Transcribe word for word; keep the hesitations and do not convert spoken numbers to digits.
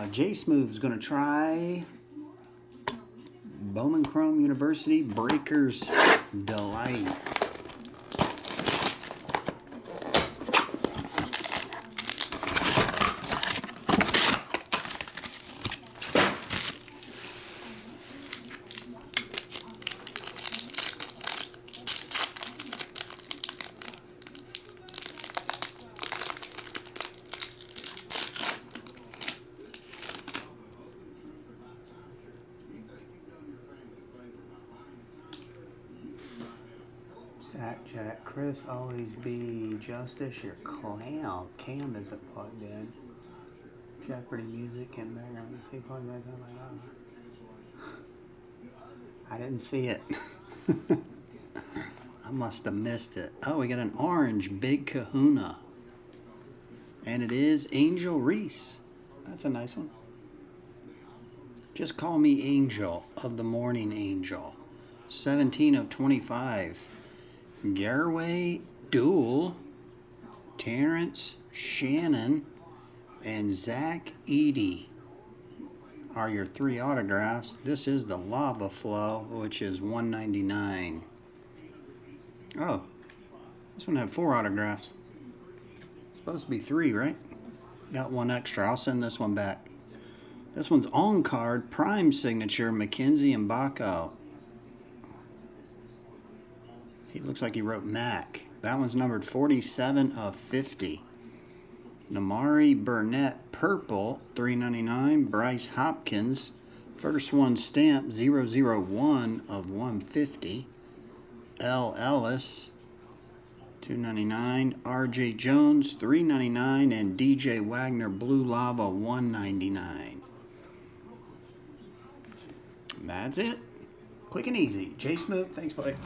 Uh, JSmove is going to try Bowman Chrome University Breaker's Delight. Jack, Jack, Chris, always be Justice, your clown. Cam isn't plugged in. Jeopardy music and background. You see plugged back on my God. I didn't see it. I must have missed it. Oh, we got an orange Big Kahuna. And it is Angel Reese. That's a nice one. Just call me Angel of the Morning Angel. seventeen of twenty-five. Garraway Duel, Terrence Shannon, and Zach Eady are your three autographs. This is the Lava Flow, which is one ninety-nine. Oh, this one had four autographs. It's supposed to be three, right? Got one extra. I'll send this one back. This one's on card, prime signature, McKenzie and Baco. He looks like he wrote Mac. That one's numbered forty-seven of fifty. Namari Burnett, purple, three ninety-nine. Bryce Hopkins, first one stamp, zero zero one of one fifty. L. Ellis, two ninety-nine. R. J. Jones, three ninety-nine. And D. J. Wagner, blue lava, one ninety-nine. That's it. Quick and easy. J. Smoot, thanks, buddy.